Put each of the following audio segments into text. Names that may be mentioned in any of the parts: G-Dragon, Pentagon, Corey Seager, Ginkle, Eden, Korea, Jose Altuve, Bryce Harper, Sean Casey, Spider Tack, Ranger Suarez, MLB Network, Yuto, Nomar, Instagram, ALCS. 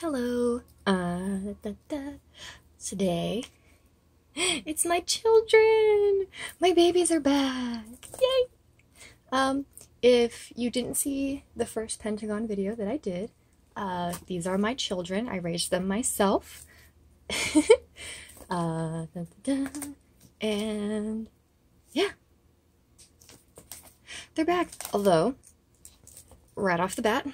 Hello. Today, it's my children. My babies are back. Yay! If you didn't see the first Pentagon video that I did, these are my children. I raised them myself. And yeah, they're back. Although, right off the bat,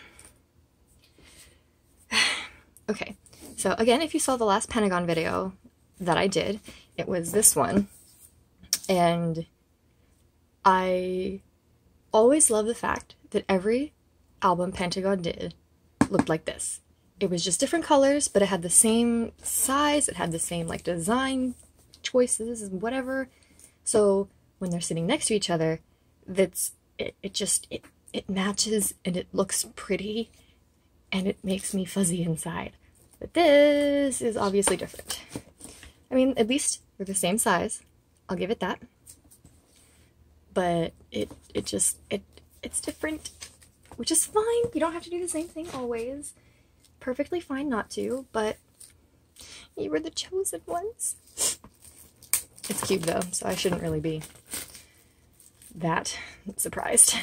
okay, so again, if you saw the last Pentagon video that I did, it was this one, and I always love the fact that every album Pentagon did looked like this. It was just different colors, but it had the same size, it had the same like design choices and whatever, so when they're sitting next to each other, it matches and it looks pretty and it makes me fuzzy inside. But this is obviously different. I mean, at least they're the same size, I'll give it that, but it's different, which is fine. You don't have to do the same thing always. Perfectly fine not to, but you were the chosen ones. It's cute though, so I shouldn't really be that surprised.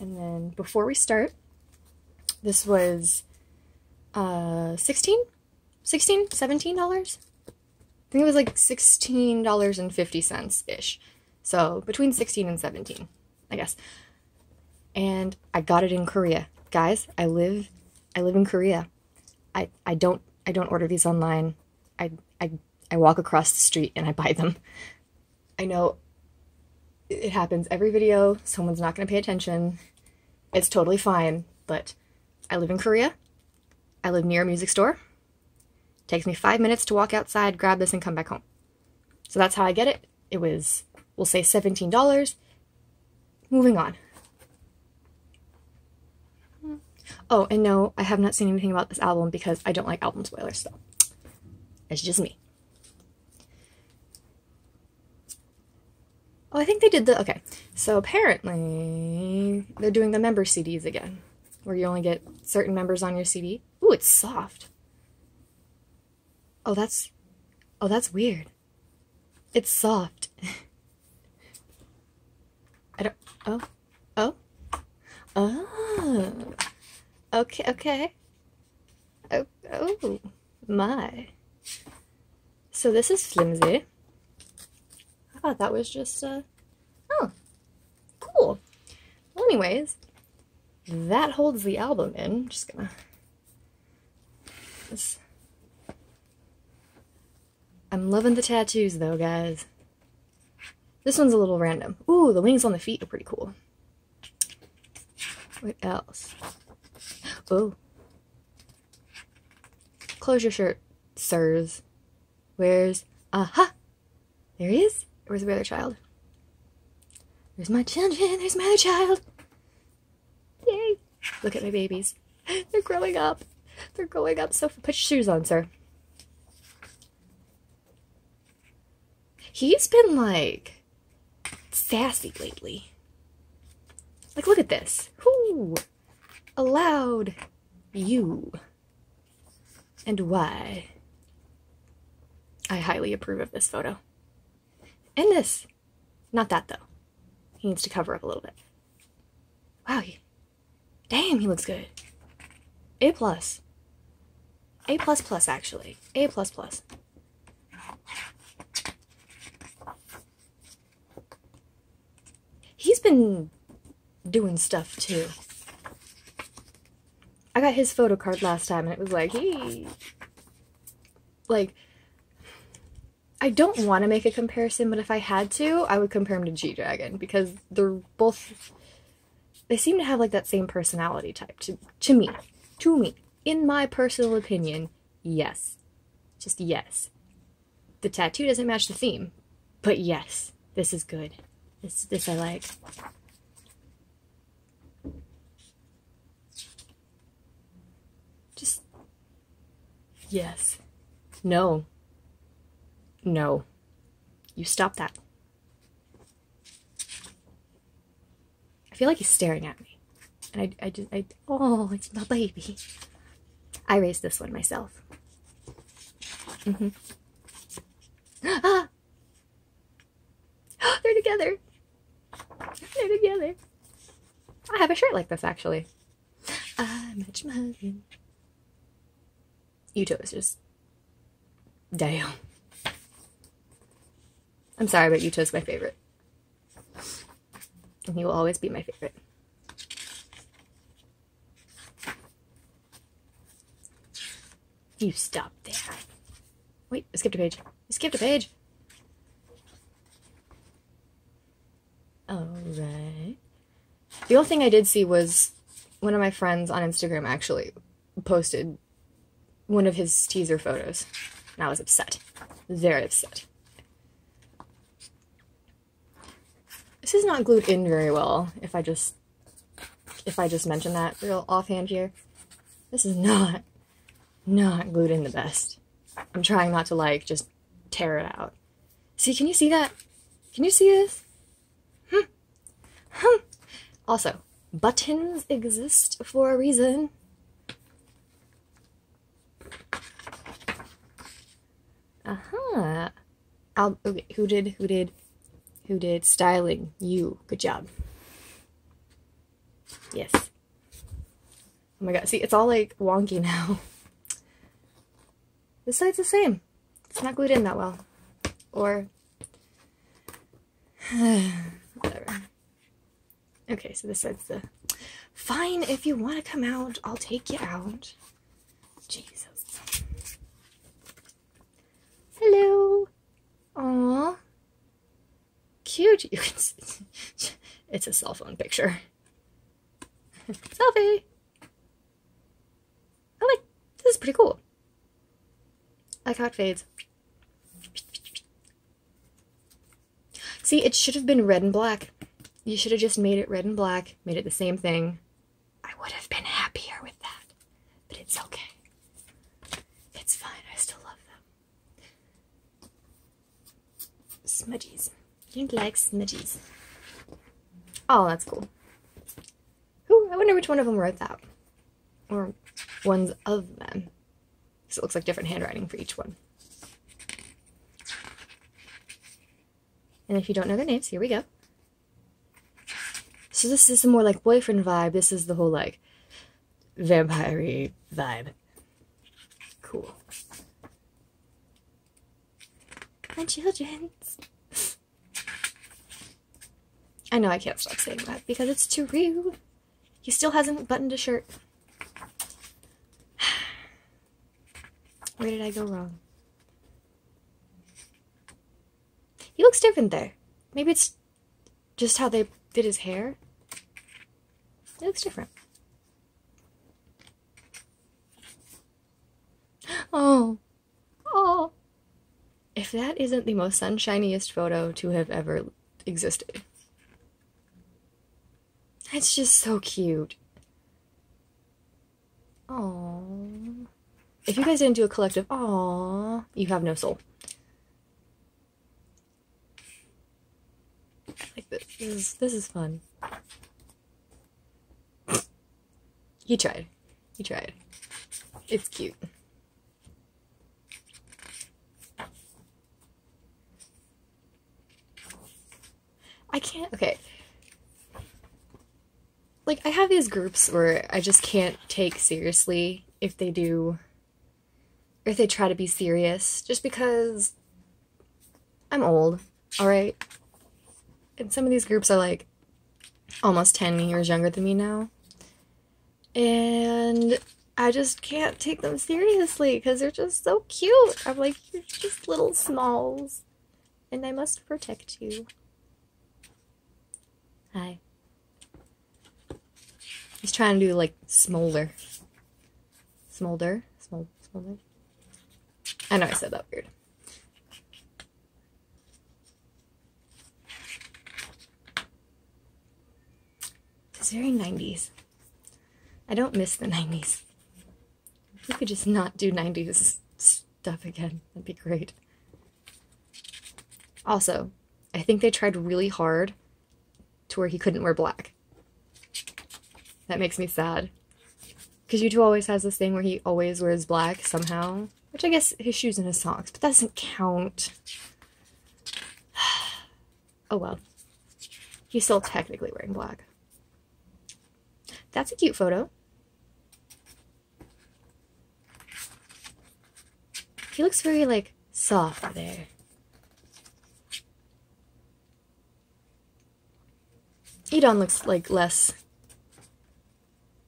And then before we start, this was $17? I think it was like $16.50 ish. So between 16 and 17, I guess. And I got it in Korea. Guys, I live in Korea. I don't order these online. I walk across the street and I buy them. I know it happens every video, someone's not gonna pay attention. It's totally fine, but I live in Korea. I live near a music store. It takes me 5 minutes to walk outside, grab this, and come back home. So that's how I get it. It was, we'll say $17. Moving on. Oh, and no, I have not seen anything about this album because I don't like album spoilers, so it's just me. Oh, I think they did the, okay, so apparently they're doing the member CDs again, where you only get certain members on your CD. Ooh, it's soft. Oh, that's weird. It's soft. Oh. Okay. Oh, my. So this is flimsy. I thought that was just, oh, cool. Well, anyways, that holds the album in. I'm just gonna, this. I'm loving the tattoos though, guys. This one's a little random. Ooh, the wings on the feet are pretty cool. What else? Oh. Close your shirt, sirs. Where's, aha! There he is. Where's the other child? There's my children. There's my other child. Yay. Look at my babies. They're growing up. They're growing up. So put your shoes on, sir. He's been like sassy lately. Like, look at this. Whoo. Allowed you. And why? I highly approve of this photo. And this. Not that, though. He needs to cover up a little bit. Wow. Damn, he looks good. A+. A++, actually. A++. He's been doing stuff, too. I got his photo card last time, and it was like, hey. Like, I don't want to make a comparison, but if I had to, I would compare him to G-Dragon, because they're both, they seem to have like that same personality type to me, in my personal opinion. Yes, just yes. The tattoo doesn't match the theme, but yes, this is good. This I like. Just yes. No. No. You stop that. I feel like he's staring at me. And I oh, it's my baby. I raised this one myself. Mm-hmm. Ah! They're together. They're together. I have a shirt like this, actually. I'm a G-Dragon. Yuto is just... damn. I'm sorry, but Yuto's my favorite. And he will always be my favorite. You stop there. Wait, I skipped a page. I skipped a page! Alright. The only thing I did see was one of my friends on Instagram actually posted one of his teaser photos. And I was upset. Very upset. This is not glued in very well, if I just mention that real offhand here. This is not glued in the best. I'm trying not to, like, just tear it out. See, can you see that? Can you see this? Also, buttons exist for a reason. Uh-huh. Okay, who did styling? You. Good job. Yes. Oh my god, see, it's all, like, wonky now. This side's the same. It's not glued in that well. Or... whatever. Okay, so this side's the... Fine, if you want to come out, I'll take you out. Jesus. Hello. Aww. Cute. You can see... It's a cell phone picture. Selfie. I like... This is pretty cool. I like how it fades. See, it should have been red and black. You should have just made it red and black, made it the same thing. I would have been happier with that, but it's okay. It's fine, I still love them. Smudgies. You don't like smudgies. Oh, that's cool. Ooh, I wonder which one of them wrote that. Or ones of them. So it looks like different handwriting for each one. And if you don't know their names, here we go. So this is the more like boyfriend vibe. This is the whole like vampire-y vibe. Cool. My children's. I know I can't stop saying that because it's too real. He still hasn't buttoned a shirt. Where did I go wrong? He looks different there. Maybe it's just how they did his hair. It looks different. Oh. Oh. If that isn't the most sunshiniest photo to have ever existed. It's just so cute. Oh. If you guys didn't do a collective, aww, you have no soul. I like this. This is fun. He tried. He tried. It's cute. I can't, okay. Like, I have these groups where I just can't take seriously if they do... if they try to be serious, just because I'm old, alright? And some of these groups are like almost 10 years younger than me now. And I just can't take them seriously because they're just so cute. I'm like, you're just little smalls. And I must protect you. Hi. He's trying to do like smolder. Smolder? Smolder? I know I said that weird. It's very 90s. I don't miss the 90s. If we could just not do 90s stuff again, that'd be great. Also, I think they tried really hard to where he couldn't wear black. That makes me sad. Because Yuto always has this thing where he always wears black somehow. Which I guess his shoes and his socks, but that doesn't count. Oh well. He's still technically wearing black. That's a cute photo. He looks very, like, soft there. Eden looks, like, less.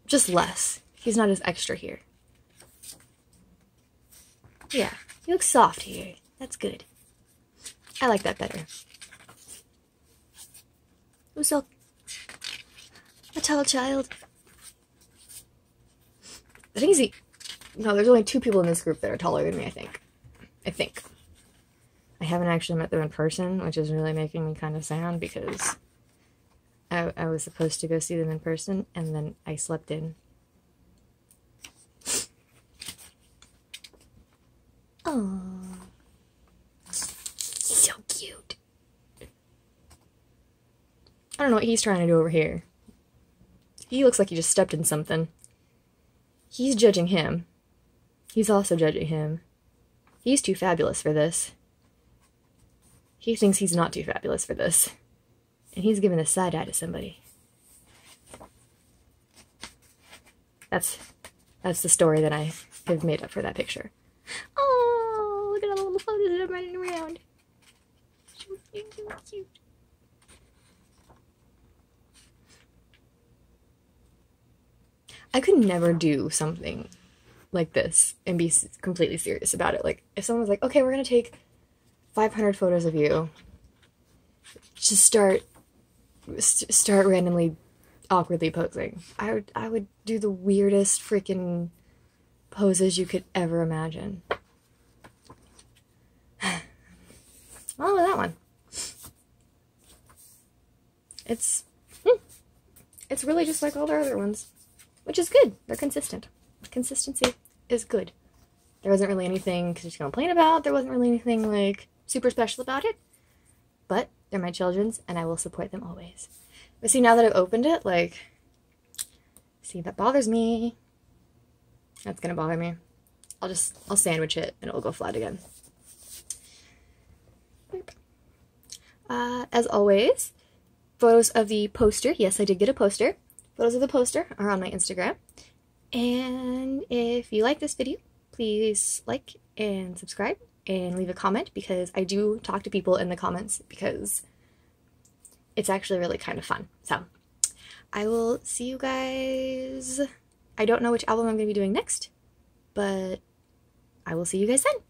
Just less. He's not as extra here. Yeah, he looks soft here. That's good. I like that better. Who's up? A tall child. I think he's... No, there's only two people in this group that are taller than me, I think. I haven't actually met them in person, which is really making me kind of sad because... I was supposed to go see them in person, and then I slept in. Oh, he's so cute. I don't know what he's trying to do over here. He looks like he just stepped in something. He's judging him. He's also judging him. He's too fabulous for this. He thinks he's not too fabulous for this. And he's giving a side eye to somebody. That's the story that I have made up for that picture. Oh, look at all the little photos that I'm running around. So cute, so cute. I could never do something like this and be completely serious about it. Like, if someone was like, okay, we're going to take 500 photos of you. Just start randomly awkwardly posing. I would do the weirdest freaking poses you could ever imagine. Oh, that one. It's really just like all the other ones, which is good. They're consistent. Consistency is good. There wasn't really anything to complain about. There wasn't really anything like super special about it, but they're my children's, and I will support them always. But see, now that I've opened it, like, see, that bothers me. That's gonna bother me. I'll sandwich it, and it'll go flat again. As always, photos of the poster. Yes, I did get a poster. Photos of the poster are on my Instagram. And if you like this video, please like and subscribe. And leave a comment, because I do talk to people in the comments, because it's actually really kind of fun. So I will see you guys. I don't know which album I'm going to be doing next, but I will see you guys then.